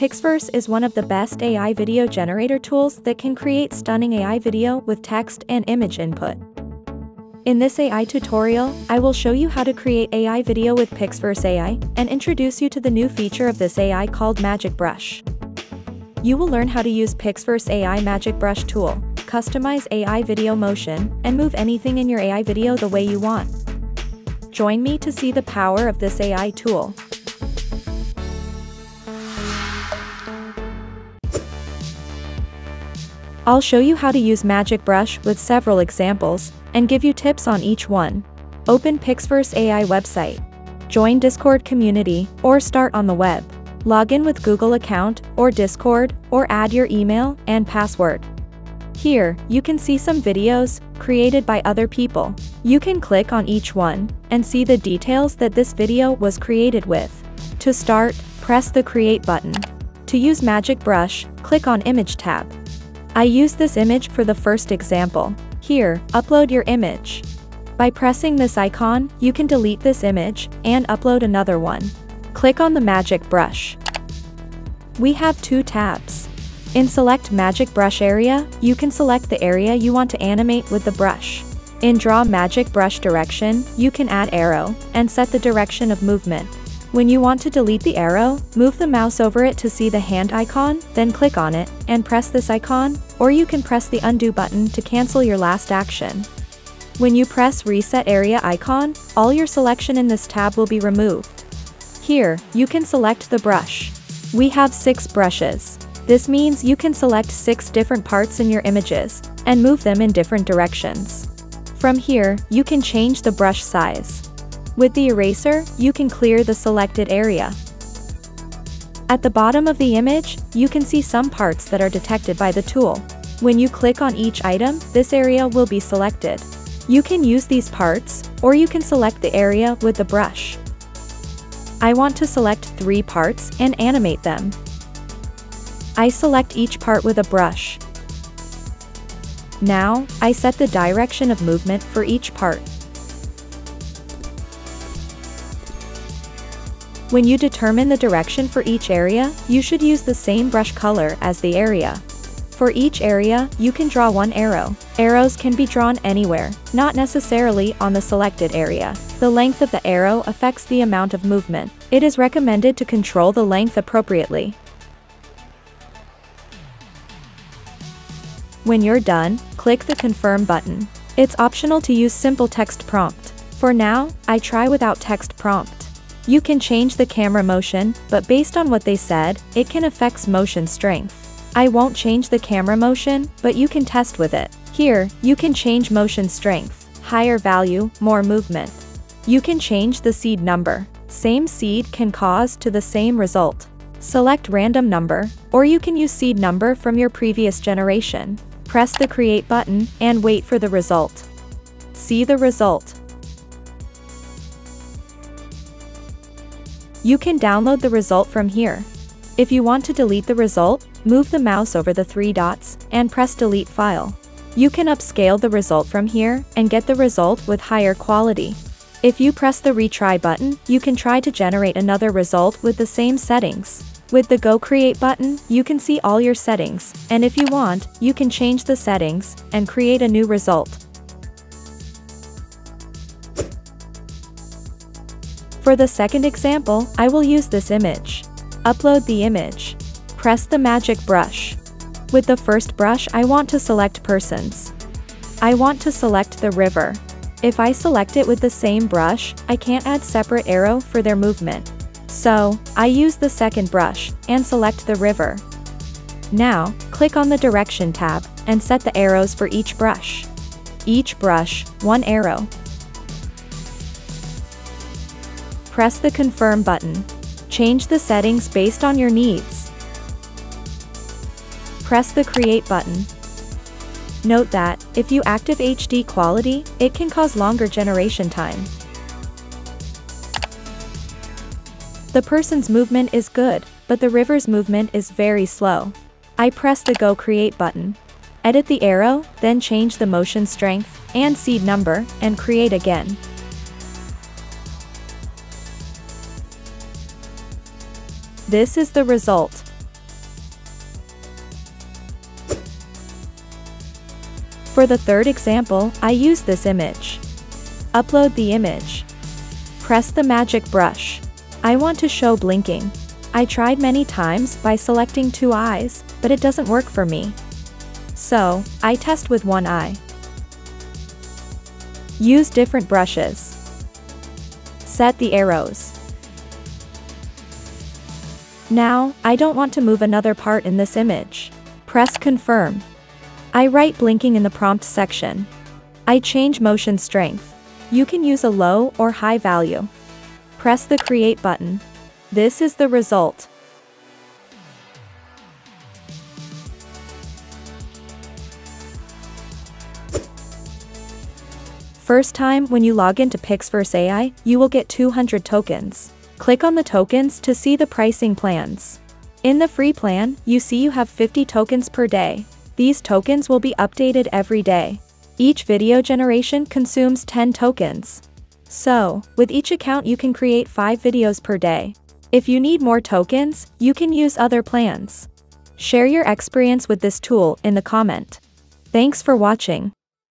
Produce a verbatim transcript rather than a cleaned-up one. Pixverse is one of the best A I video generator tools that can create stunning A I video with text and image input. In this A I tutorial, I will show you how to create A I video with Pixverse A I and introduce you to the new feature of this A I called Magic Brush. You will learn how to use Pixverse A I Magic Brush tool, customize A I video motion, and move anything in your A I video the way you want. Join me to see the power of this A I tool. I'll show you how to use Magic Brush with several examples, and give you tips on each one. Open Pixverse A I website. Join Discord community, or start on the web. Log in with Google account, or Discord, or add your email and password. Here, you can see some videos created by other people. You can click on each one, and see the details that this video was created with. To start, press the Create button. To use Magic Brush, click on Image tab. I use this image for the first example. Here, upload your image. By pressing this icon, you can delete this image and upload another one. Click on the Magic Brush. We have two tabs. In Select Magic Brush area, you can select the area you want to animate with the brush. In Draw Magic Brush direction, you can add arrow and set the direction of movement. When you want to delete the arrow, move the mouse over it to see the hand icon, then click on it, and press this icon, or you can press the undo button to cancel your last action. When you press reset area icon, all your selection in this tab will be removed. Here, you can select the brush. We have six brushes. This means you can select six different parts in your images, and move them in different directions. From here, you can change the brush size. With the eraser, you can clear the selected area. At the bottom of the image, you can see some parts that are detected by the tool. When you click on each item, this area will be selected. You can use these parts, or you can select the area with the brush. I want to select three parts and animate them. I select each part with a brush. Now, I set the direction of movement for each part. When you determine the direction for each area, you should use the same brush color as the area. For each area, you can draw one arrow. Arrows can be drawn anywhere, not necessarily on the selected area. The length of the arrow affects the amount of movement. It is recommended to control the length appropriately. When you're done, click the Confirm button. It's optional to use simple text prompt. For now, I try without text prompt. You can change the camera motion, but based on what they said, it can affect motion strength. I won't change the camera motion, but you can test with it. Here, you can change motion strength, higher value, more movement. You can change the seed number. Same seed can cause to the same result. Select random number, or you can use seed number from your previous generation. Press the Create button and wait for the result. See the result. You can download the result from here. If you want to delete the result, move the mouse over the three dots and press Delete File. You can upscale the result from here and get the result with higher quality. If you press the Retry button, you can try to generate another result with the same settings. With the Go Create button, you can see all your settings, and if you want, you can change the settings and create a new result. For the second example, I will use this image. Upload the image. Press the Magic Brush. With the first brush, I want to select persons. I want to select the river. If I select it with the same brush, I can't add separate arrow for their movement. So, I use the second brush and select the river. Now, click on the Direction tab and set the arrows for each brush. Each brush, one arrow. Press the Confirm button. Change the settings based on your needs. Press the Create button. Note that, if you active H D quality, it can cause longer generation time. The person's movement is good, but the river's movement is very slow. I press the Go Create button. Edit the arrow, then change the motion strength and seed number, and create again. This is the result. For the third example, I use this image. Upload the image. Press the magic brush. I want to show blinking. I tried many times by selecting two eyes, but it doesn't work for me. So, I test with one eye. Use different brushes. Set the arrows. Now, I don't want to move another part in this image. Press confirm. I write blinking in the prompt section. I change motion strength. You can use a low or high value. Press the create button. This is the result. First time when you log into Pixverse A I, you will get two hundred tokens. Click on the tokens to see the pricing plans. In the free plan, you see you have fifty tokens per day. These tokens will be updated every day. Each video generation consumes ten tokens. So, with each account you can create five videos per day. If you need more tokens, you can use other plans. Share your experience with this tool in the comment. Thanks for watching.